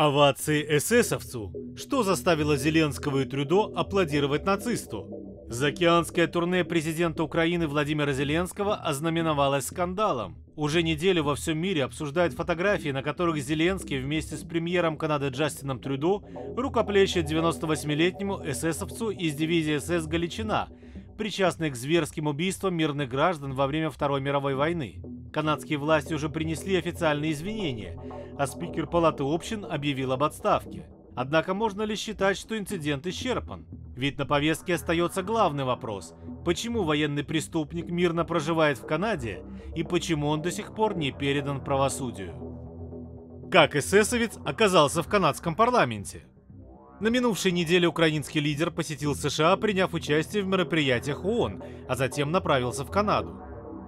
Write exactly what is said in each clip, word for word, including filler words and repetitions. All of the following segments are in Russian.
Овации эсэсовцу, что заставило Зеленского и Трюдо аплодировать нацисту. Заокеанское турне президента Украины Владимира Зеленского ознаменовалось скандалом. Уже неделю во всем мире обсуждают фотографии, на которых Зеленский вместе с премьером Канады Джастином Трюдо рукоплещет девяносто восьмилетнему эсэсовцу из дивизии СС «Галичина», причастный к зверским убийствам мирных граждан во время Второй мировой войны. Канадские власти уже принесли официальные извинения, а спикер Палаты общин объявил об отставке. Однако можно ли считать, что инцидент исчерпан? Ведь на повестке остается главный вопрос – почему военный преступник мирно проживает в Канаде и почему он до сих пор не передан правосудию? Как эсэсовец оказался в канадском парламенте? На минувшей неделе украинский лидер посетил США, приняв участие в мероприятиях ООН, а затем направился в Канаду.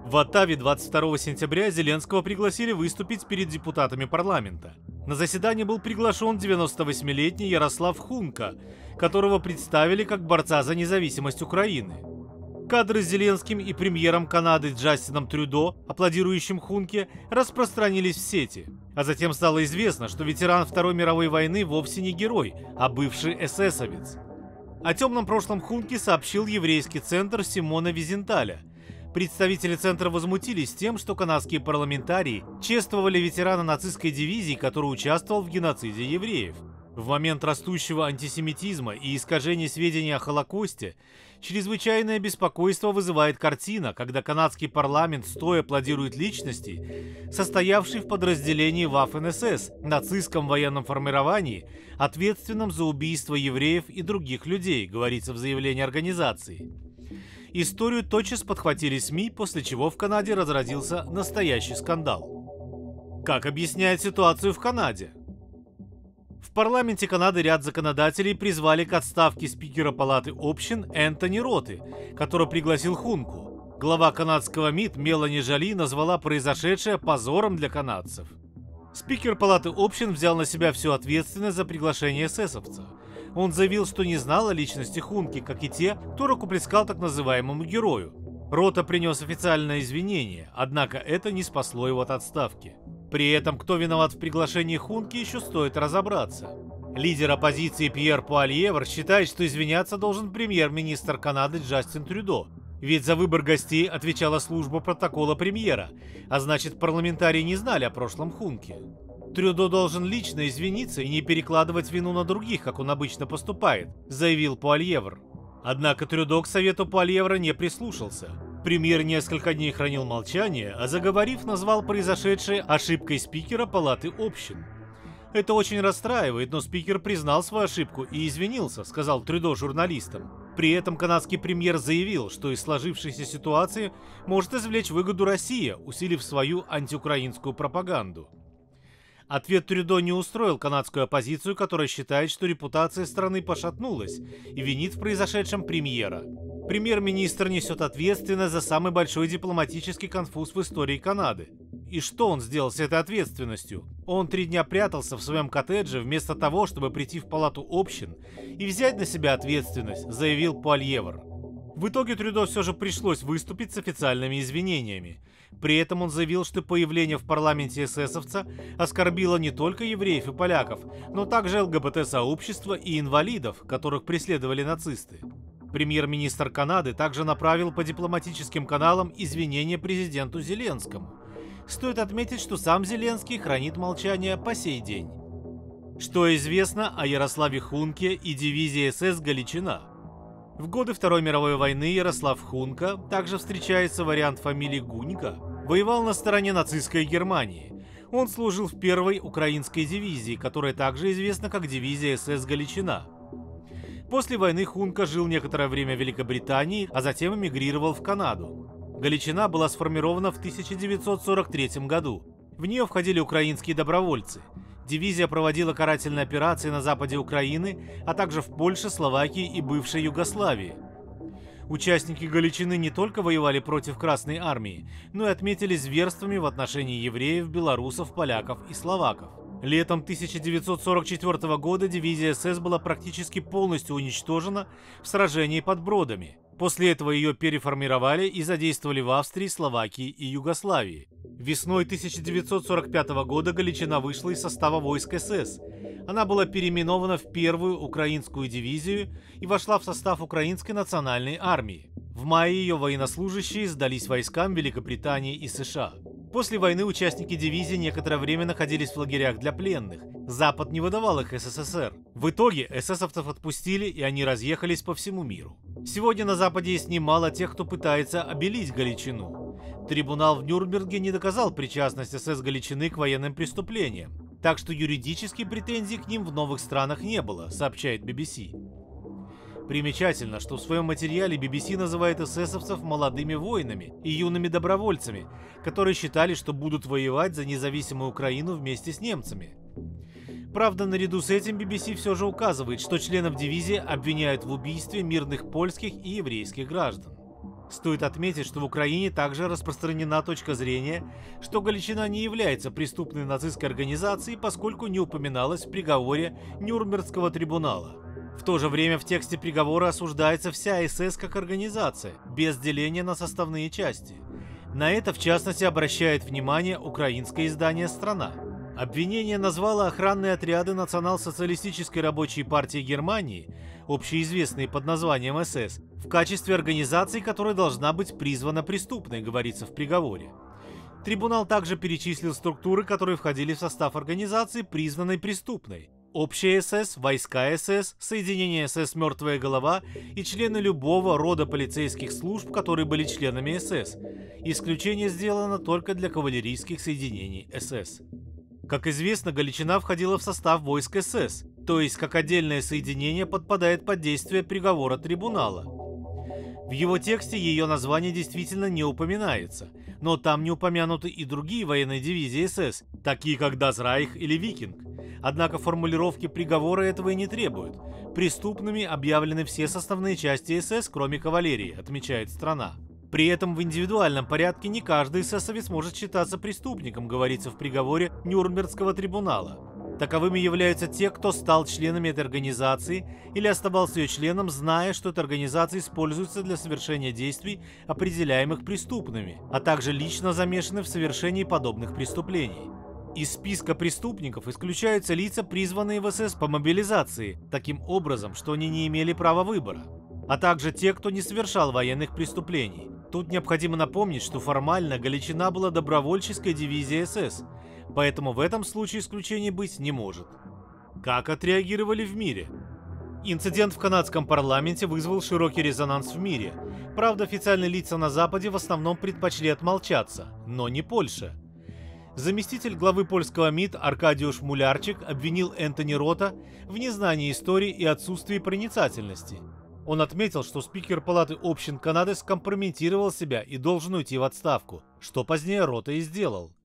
В Оттаве двадцать второго сентября Зеленского пригласили выступить перед депутатами парламента. На заседание был приглашен девяносто восьмилетний Ярослав Хунка, которого представили как борца за независимость Украины. Кадры с Зеленским и премьером Канады Джастином Трюдо, аплодирующим Хунке, распространились в сети. А затем стало известно, что ветеран Второй мировой войны вовсе не герой, а бывший эсэсовец. О темном прошлом Хунке сообщил еврейский центр Симона Визенталя. Представители центра возмутились тем, что канадские парламентарии чествовали ветерана нацистской дивизии, который участвовал в геноциде евреев. В момент растущего антисемитизма и искажения сведений о Холокосте чрезвычайное беспокойство вызывает картина, когда канадский парламент стоя аплодирует личности, состоявшей в подразделении Ваффен-СС, нацистском военном формировании, ответственном за убийство евреев и других людей, говорится в заявлении организации. Историю тотчас подхватили СМИ, после чего в Канаде разразился настоящий скандал. Как объясняет ситуацию в Канаде? В парламенте Канады ряд законодателей призвали к отставке спикера Палаты общин Энтони Роты, который пригласил Хунку. Глава канадского МИД Мелани Жоли назвала произошедшее позором для канадцев. Спикер Палаты общин взял на себя всю ответственность за приглашение эсэсовца. Он заявил, что не знал о личности Хунки, как и те, кто рукоплескал так называемому герою. Рота принес официальное извинение, однако это не спасло его от отставки. При этом, кто виноват в приглашении Хунки, еще стоит разобраться. Лидер оппозиции Пьер Пуальевр считает, что извиняться должен премьер-министр Канады Джастин Трюдо. Ведь за выбор гостей отвечала служба протокола премьера, а значит, парламентарии не знали о прошлом Хунке. Трюдо должен лично извиниться и не перекладывать вину на других, как он обычно поступает, заявил Пуальевр. Однако Трюдо к совету Пуальевра не прислушался. Премьер несколько дней хранил молчание, а заговорив, назвал произошедшее ошибкой спикера Палаты общин. Это очень расстраивает, но спикер признал свою ошибку и извинился, сказал Трюдо журналистам. При этом канадский премьер заявил, что из сложившейся ситуации может извлечь выгоду Россия, усилив свою антиукраинскую пропаганду. Ответ Трюдо не устроил канадскую оппозицию, которая считает, что репутация страны пошатнулась и винит в произошедшем премьера. Премьер-министр несет ответственность за самый большой дипломатический конфуз в истории Канады. И что он сделал с этой ответственностью? Он три дня прятался в своем коттедже вместо того, чтобы прийти в Палату общин и взять на себя ответственность, заявил Пуальевр. В итоге Трюдо все же пришлось выступить с официальными извинениями. При этом он заявил, что появление в парламенте эсэсовца оскорбило не только евреев и поляков, но также ЛГБТ-сообщество и инвалидов, которых преследовали нацисты. Премьер-министр Канады также направил по дипломатическим каналам извинения президенту Зеленскому. Стоит отметить, что сам Зеленский хранит молчание по сей день. Что известно о Ярославе Хунке и дивизии СС «Галичина»? В годы Второй мировой войны Ярослав Хунка, также встречается вариант фамилии Гунька, воевал на стороне нацистской Германии. Он служил в первой украинской дивизии, которая также известна как дивизия СС «Галичина». После войны Хунка жил некоторое время в Великобритании, а затем эмигрировал в Канаду. Галичина была сформирована в тысяча девятьсот сорок третьем году. В нее входили украинские добровольцы. Дивизия проводила карательные операции на западе Украины, а также в Польше, Словакии и бывшей Югославии. Участники Галичины не только воевали против Красной армии, но и отметились зверствами в отношении евреев, белорусов, поляков и словаков. Летом тысяча девятьсот сорок четвёртого года дивизия СС была практически полностью уничтожена в сражении под Бродами. После этого ее переформировали и задействовали в Австрии, Словакии и Югославии. Весной тысяча девятьсот сорок пятого года Галичина вышла из состава войск СС. Она была переименована в первую украинскую дивизию и вошла в состав Украинской национальной армии. В мае ее военнослужащие сдались войскам Великобритании и США. После войны участники дивизии некоторое время находились в лагерях для пленных. Запад не выдавал их СССР. В итоге эсэсовцев отпустили, и они разъехались по всему миру. Сегодня на Западе есть немало тех, кто пытается обелить Галичину. Трибунал в Нюрнберге не доказал причастность СС Галичины к военным преступлениям, так что юридически претензий к ним в новых странах не было, сообщает би би си. Примечательно, что в своем материале би би си называет эсэсовцев молодыми воинами и юными добровольцами, которые считали, что будут воевать за независимую Украину вместе с немцами. Правда, наряду с этим би би си все же указывает, что членов дивизии обвиняют в убийстве мирных польских и еврейских граждан. Стоит отметить, что в Украине также распространена точка зрения, что Галичина не является преступной нацистской организацией, поскольку не упоминалась в приговоре Нюрнбергского трибунала. В то же время в тексте приговора осуждается вся СС как организация, без деления на составные части. На это, в частности, обращает внимание украинское издание «Страна». Обвинение назвало охранные отряды Национал-социалистической рабочей партии Германии, общеизвестные под названием СС, в качестве организации, которая должна быть призвана преступной, говорится в приговоре. Трибунал также перечислил структуры, которые входили в состав организации, признанной преступной. Общая СС, войска СС, соединение СС «Мертвая голова» и члены любого рода полицейских служб, которые были членами СС. Исключение сделано только для кавалерийских соединений СС. Как известно, Галичина входила в состав войск СС, то есть как отдельное соединение подпадает под действие приговора трибунала. В его тексте ее название действительно не упоминается, но там не упомянуты и другие военные дивизии СС, такие как «Das Reich» или «Викинг». Однако формулировки приговора этого и не требуют. Преступными объявлены все составные части СС, кроме кавалерии, отмечает «Страна». При этом в индивидуальном порядке не каждый эсэсовец может считаться преступником, говорится в приговоре Нюрнбергского трибунала. Таковыми являются те, кто стал членами этой организации или оставался ее членом, зная, что эта организация используется для совершения действий, определяемых преступными, а также лично замешаны в совершении подобных преступлений. Из списка преступников исключаются лица, призванные в СС по мобилизации, таким образом, что они не имели права выбора, а также те, кто не совершал военных преступлений. Тут необходимо напомнить, что формально Галичина была добровольческой дивизией СС, поэтому в этом случае исключений быть не может. Как отреагировали в мире? Инцидент в канадском парламенте вызвал широкий резонанс в мире. Правда, официальные лица на Западе в основном предпочли отмолчаться, но не Польша. Заместитель главы польского МИД Аркадиуш Мулярчик обвинил Энтони Рота в незнании истории и отсутствии проницательности. Он отметил, что спикер Палаты общин Канады скомпрометировал себя и должен уйти в отставку, что позднее Рота и сделал.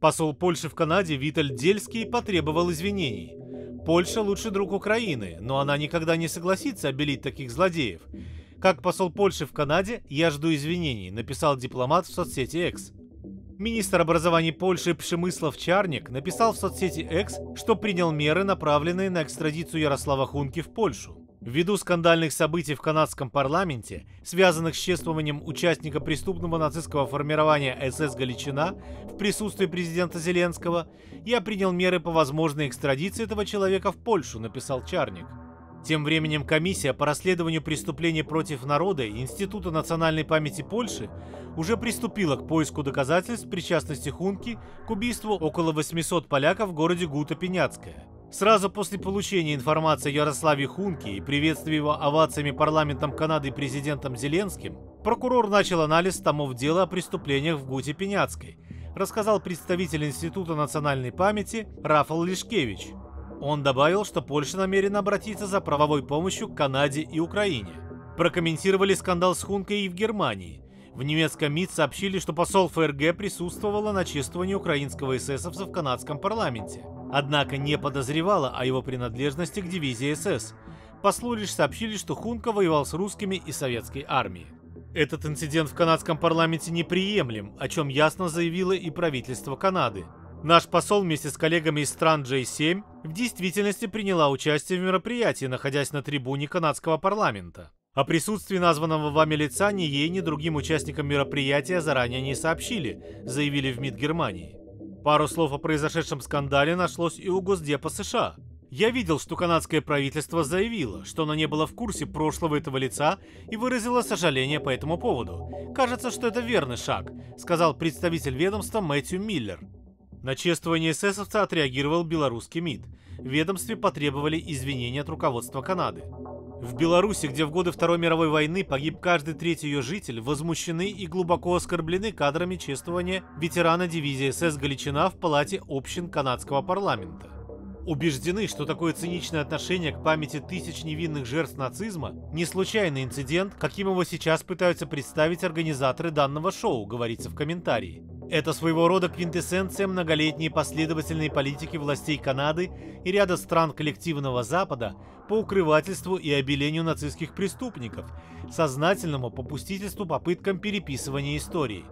Посол Польши в Канаде Виталь Дельский потребовал извинений. Польша – лучший друг Украины, но она никогда не согласится обелить таких злодеев. Как посол Польши в Канаде, я жду извинений, написал дипломат в соцсети X. Министр образования Польши Пшемыслав Чарнек написал в соцсети X, что принял меры, направленные на экстрадицию Ярослава Хунки в Польшу. Ввиду скандальных событий в канадском парламенте, связанных с чествованием участника преступного нацистского формирования СС Галичина в присутствии президента Зеленского, я принял меры по возможной экстрадиции этого человека в Польшу, написал Чарник. Тем временем комиссия по расследованию преступлений против народа Института национальной памяти Польши уже приступила к поиску доказательств причастности Хунки к убийству около восьмисот поляков в городе Гута-Пеняцкая. Сразу после получения информации о Ярославе Хунке и приветствия его овациями парламентом Канады и президентом Зеленским, прокурор начал анализ томов дела о преступлениях в Гуте-Пеняцкой, рассказал представитель Института национальной памяти Рафал Лишкевич. Он добавил, что Польша намерена обратиться за правовой помощью к Канаде и Украине. Прокомментировали скандал с Хункой и в Германии. В немецком МИД сообщили, что посол ФРГ присутствовала на чествовании украинского эсэсовца в канадском парламенте, однако не подозревала о его принадлежности к дивизии СС. Послу лишь сообщили, что Хунка воевал с русскими и советской армией. Этот инцидент в канадском парламенте неприемлем, о чем ясно заявило и правительство Канады. Наш посол вместе с коллегами из стран джи семь в действительности приняла участие в мероприятии, находясь на трибуне канадского парламента. О присутствии названного вами лица ни ей, ни другим участникам мероприятия заранее не сообщили, заявили в МИД Германии. Пару слов о произошедшем скандале нашлось и у Госдепа США. Я видел, что канадское правительство заявило, что оно не было в курсе прошлого этого лица и выразило сожаление по этому поводу. Кажется, что это верный шаг, сказал представитель ведомства Мэтью Миллер. На чествование эсэсовца отреагировал белорусский МИД. В ведомстве потребовали извинения от руководства Канады. В Беларуси, где в годы Второй мировой войны погиб каждый третий ее житель, возмущены и глубоко оскорблены кадрами чествования ветерана дивизии эсэс Галичина в Палате общин канадского парламента. Убеждены, что такое циничное отношение к памяти тысяч невинных жертв нацизма – не случайный инцидент, каким его сейчас пытаются представить организаторы данного шоу, говорится в комментарии. Это своего рода квинтэссенция многолетней последовательной политики властей Канады и ряда стран коллективного Запада по укрывательству и обелению нацистских преступников, сознательному попустительству попыткам переписывания истории.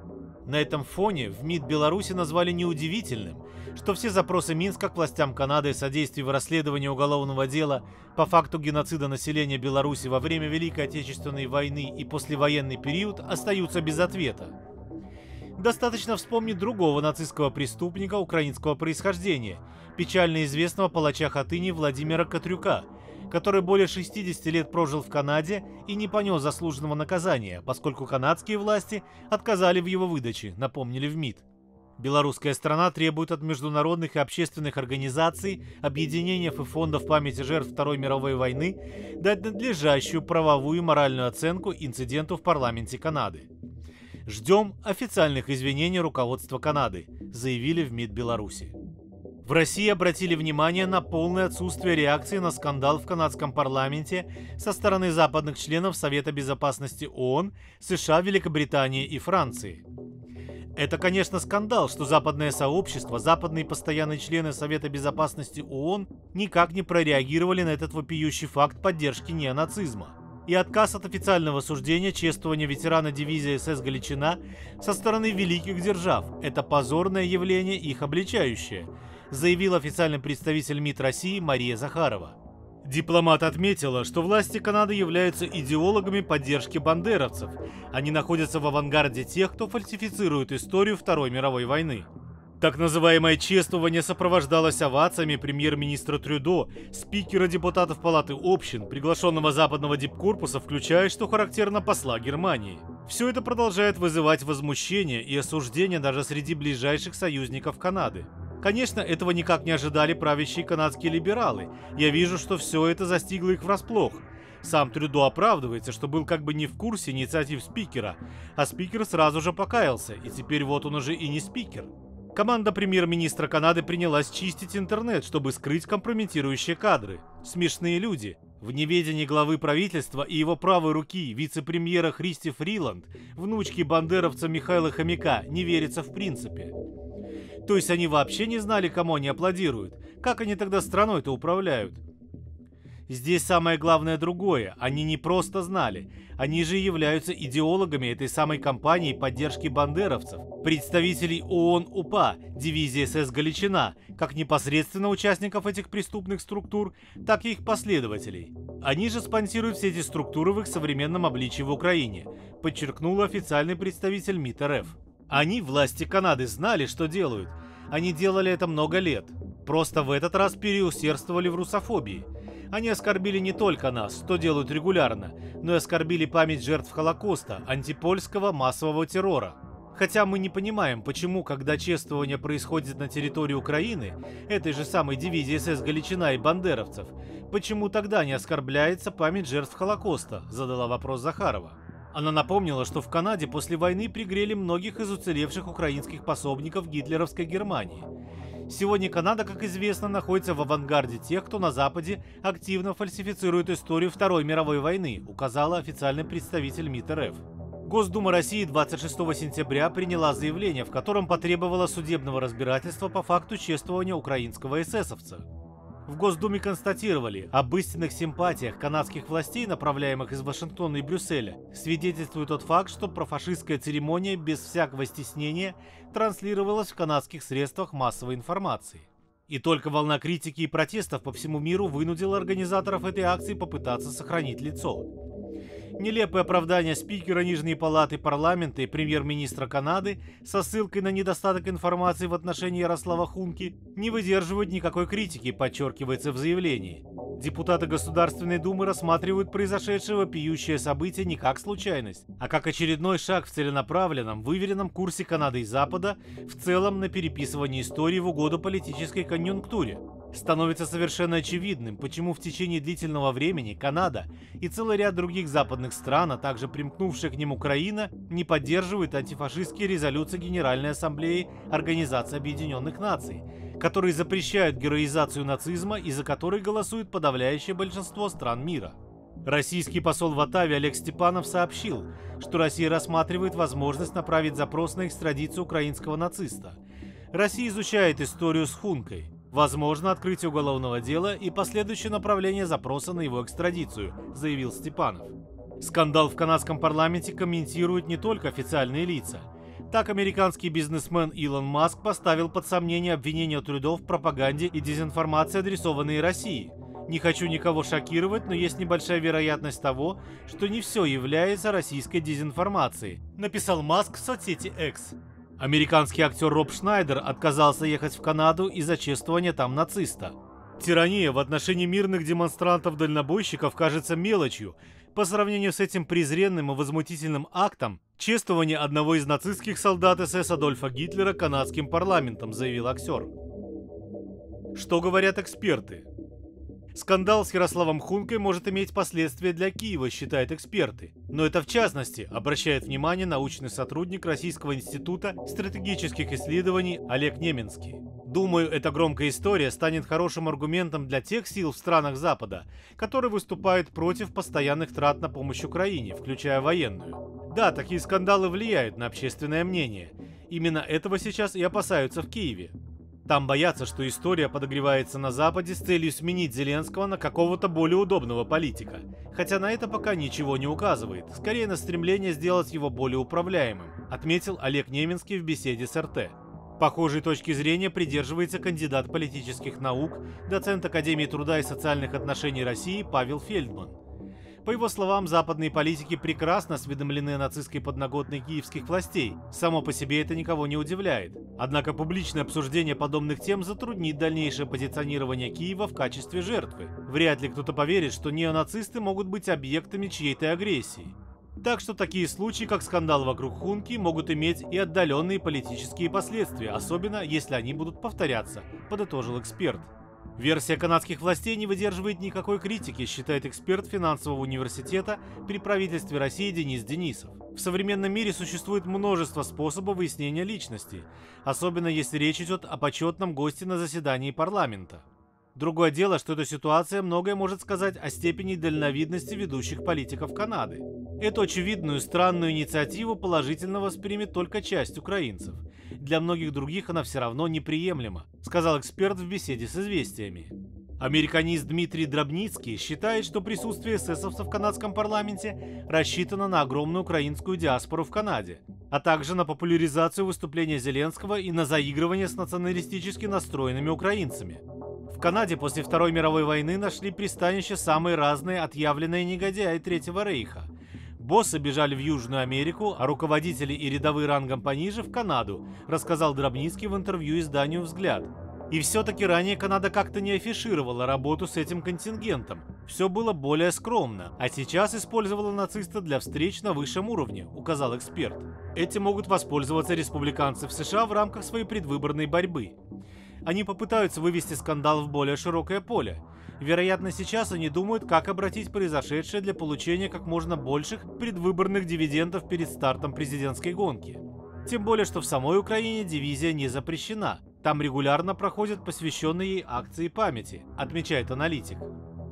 На этом фоне в МИД Беларуси назвали неудивительным, что все запросы Минска к властям Канады о содействии в расследовании уголовного дела по факту геноцида населения Беларуси во время Великой Отечественной войны и послевоенный период остаются без ответа. Достаточно вспомнить другого нацистского преступника украинского происхождения, печально известного палача хатыни Владимира Катрюка, который более шестидесяти лет прожил в Канаде и не понес заслуженного наказания, поскольку канадские власти отказали в его выдаче, напомнили в МИД. Белорусская страна требует от международных и общественных организаций, объединений и фондов памяти жертв Второй мировой войны дать надлежащую правовую и моральную оценку инциденту в парламенте Канады. «Ждем официальных извинений руководства Канады», заявили в МИД Беларуси. В России обратили внимание на полное отсутствие реакции на скандал в канадском парламенте со стороны западных членов Совета безопасности ООН, США, Великобритании и Франции. Это, конечно, скандал, что западное сообщество, западные постоянные члены Совета безопасности ООН никак не прореагировали на этот вопиющий факт поддержки неонацизма. И отказ от официального суждения чествования ветерана дивизии эсэс Галичина со стороны великих держав – это позорное явление, их обличающее, заявил официальный представитель МИД России Мария Захарова. Дипломат отметила, что власти Канады являются идеологами поддержки бандеровцев. Они находятся в авангарде тех, кто фальсифицирует историю Второй мировой войны. Так называемое чествование сопровождалось овациями премьер-министра Трюдо, спикера депутатов Палаты общин, приглашенного западного дипкорпуса, включая, что характерно, посла Германии. Все это продолжает вызывать возмущение и осуждение даже среди ближайших союзников Канады. Конечно, этого никак не ожидали правящие канадские либералы. Я вижу, что все это застигло их врасплох. Сам Трюдо оправдывается, что был как бы не в курсе инициатив спикера, а спикер сразу же покаялся, и теперь вот он уже и не спикер. Команда премьер-министра Канады принялась чистить интернет, чтобы скрыть компрометирующие кадры. Смешные люди. В неведении главы правительства и его правой руки, вице-премьера Христи Фриланд, внучки бандеровца Михаила Хомяка, не верится в принципе. То есть они вообще не знали, кому они аплодируют. Как они тогда страной-то управляют? Здесь самое главное другое. Они не просто знали. Они же являются идеологами этой самой кампании поддержки бандеровцев, представителей ООН УПА, дивизии эсэс Галичина, как непосредственно участников этих преступных структур, так и их последователей. Они же спонсируют все эти структуры в их современном обличии в Украине, подчеркнул официальный представитель МИД РФ. Они, власти Канады, знали, что делают. Они делали это много лет. Просто в этот раз переусердствовали в русофобии. Они оскорбили не только нас, что делают регулярно, но и оскорбили память жертв Холокоста, антипольского массового террора. Хотя мы не понимаем, почему, когда чествование происходит на территории Украины, этой же самой дивизии эсэс Галичина и бандеровцев, почему тогда не оскорбляется память жертв Холокоста, задала вопрос Захарова. Она напомнила, что в Канаде после войны пригрели многих из уцелевших украинских пособников гитлеровской Германии. Сегодня Канада, как известно, находится в авангарде тех, кто на Западе активно фальсифицирует историю Второй мировой войны, указала официальный представитель МИД РФ. Госдума России двадцать шестого сентября приняла заявление, в котором потребовала судебного разбирательства по факту чествования украинского эсэсовца. В Госдуме констатировали, об истинных симпатиях канадских властей, направляемых из Вашингтона и Брюсселя, свидетельствует тот факт, что профашистская церемония без всякого стеснения транслировалась в канадских средствах массовой информации. И только волна критики и протестов по всему миру вынудила организаторов этой акции попытаться сохранить лицо. Нелепые оправдания спикера Нижней палаты парламента и премьер-министра Канады со ссылкой на недостаток информации в отношении Ярослава Хунки не выдерживают никакой критики, подчеркивается в заявлении. Депутаты Государственной Думы рассматривают произошедшее вопиющее событие не как случайность, а как очередной шаг в целенаправленном, выверенном курсе Канады и Запада в целом на переписывание истории в угоду политической конъюнктуре. Становится совершенно очевидным, почему в течение длительного времени Канада и целый ряд других западных стран, а также примкнувшая к ним Украина, не поддерживают антифашистские резолюции Генеральной Ассамблеи Организации Объединенных Наций, которые запрещают героизацию нацизма и за которые голосует подавляющее большинство стран мира. Российский посол в Оттаве Олег Степанов сообщил, что Россия рассматривает возможность направить запрос на экстрадицию украинского нациста. Россия изучает историю с Хункой. Возможно открытие уголовного дела и последующее направление запроса на его экстрадицию, заявил Степанов. Скандал в канадском парламенте комментируют не только официальные лица. Так, американский бизнесмен Илон Маск поставил под сомнение обвинения Трюдо в пропаганде и дезинформации, адресованные России. Не хочу никого шокировать, но есть небольшая вероятность того, что не все является российской дезинформацией, написал Маск в соцсети X. Американский актер Роб Шнайдер отказался ехать в Канаду из-за чествования там нациста. Тирания в отношении мирных демонстрантов-дальнобойщиков кажется мелочью по сравнению с этим презренным и возмутительным актом чествования одного из нацистских солдат СС Адольфа Гитлера канадским парламентом, заявил актер. Что говорят эксперты? Скандал с Ярославом Хункой может иметь последствия для Киева, считают эксперты. Но это в частности обращает внимание научный сотрудник Российского института стратегических исследований Олег Неминский. Думаю, эта громкая история станет хорошим аргументом для тех сил в странах Запада, которые выступают против постоянных трат на помощь Украине, включая военную. Да, такие скандалы влияют на общественное мнение. Именно этого сейчас и опасаются в Киеве. Там боятся, что история подогревается на Западе с целью сменить Зеленского на какого-то более удобного политика. Хотя на это пока ничего не указывает, скорее на стремление сделать его более управляемым, отметил Олег Неминский в беседе с эр тэ. Похожей точки зрения придерживается кандидат политических наук, доцент Академии труда и социальных отношений России Павел Фельдман. По его словам, западные политики прекрасно осведомлены о нацистской подноготной киевских властей. Само по себе это никого не удивляет. Однако публичное обсуждение подобных тем затруднит дальнейшее позиционирование Киева в качестве жертвы. Вряд ли кто-то поверит, что неонацисты могут быть объектами чьей-то агрессии. Так что такие случаи, как скандал вокруг Хунки, могут иметь и отдаленные политические последствия, особенно если они будут повторяться, подытожил эксперт. Версия канадских властей не выдерживает никакой критики, считает эксперт финансового университета при правительстве России Денис Денисов. В современном мире существует множество способов выяснения личности, особенно если речь идет о почетном госте на заседании парламента. Другое дело, что эта ситуация многое может сказать о степени дальновидности ведущих политиков Канады. Эту очевидную странную инициативу положительно воспримет только часть украинцев. Для многих других она все равно неприемлема, сказал эксперт в беседе с «Известиями». Американист Дмитрий Дробницкий считает, что присутствие эсэсовцев в канадском парламенте рассчитано на огромную украинскую диаспору в Канаде, а также на популяризацию выступления Зеленского и на заигрывание с националистически настроенными украинцами. В Канаде после Второй мировой войны нашли пристанище самые разные отъявленные негодяи Третьего рейха. Боссы бежали в Южную Америку, а руководители и рядовые рангом пониже в Канаду, рассказал Дробницкий в интервью изданию «Взгляд». И все-таки ранее Канада как-то не афишировала работу с этим контингентом. Все было более скромно, а сейчас использовала нациста для встреч на высшем уровне, указал эксперт. Этим могут воспользоваться республиканцы в США в рамках своей предвыборной борьбы. Они попытаются вывести скандал в более широкое поле. Вероятно, сейчас они думают, как обратить произошедшее для получения как можно больших предвыборных дивидендов перед стартом президентской гонки. Тем более, что в самой Украине дивизия не запрещена. Там регулярно проходят посвященные ей акции памяти, отмечает аналитик.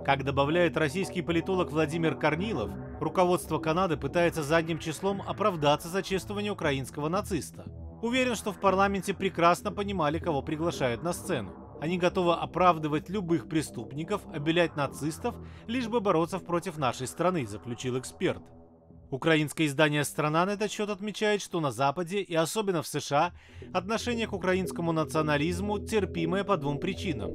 Как добавляет российский политолог Владимир Корнилов, руководство Канады пытается задним числом оправдаться за чествование украинского нациста. Уверен, что в парламенте прекрасно понимали, кого приглашают на сцену. Они готовы оправдывать любых преступников, обелять нацистов, лишь бы бороться против нашей страны, заключил эксперт. Украинское издание «Страна» на этот счет отмечает, что на Западе и особенно в США отношение к украинскому национализму терпимое по двум причинам.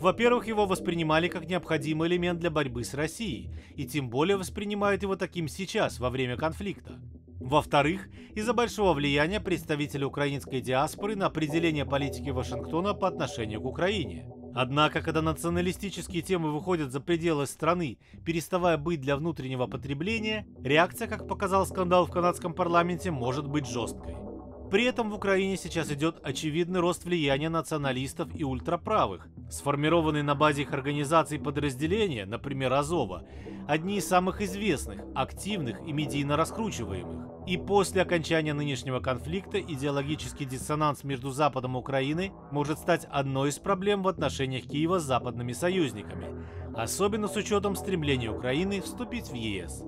Во-первых, его воспринимали как необходимый элемент для борьбы с Россией, и тем более воспринимают его таким сейчас, во время конфликта. Во-вторых, из-за большого влияния представителей украинской диаспоры на определение политики Вашингтона по отношению к Украине. Однако, когда националистические темы выходят за пределы страны, переставая быть для внутреннего потребления, реакция, как показал скандал в канадском парламенте, может быть жесткой. При этом в Украине сейчас идет очевидный рост влияния националистов и ультраправых. Сформированные на базе их организаций подразделения, например, Азова, одни из самых известных, активных и медийно раскручиваемых. И после окончания нынешнего конфликта идеологический диссонанс между Западом и Украиной может стать одной из проблем в отношениях Киева с западными союзниками, особенно с учетом стремления Украины вступить в ЕС.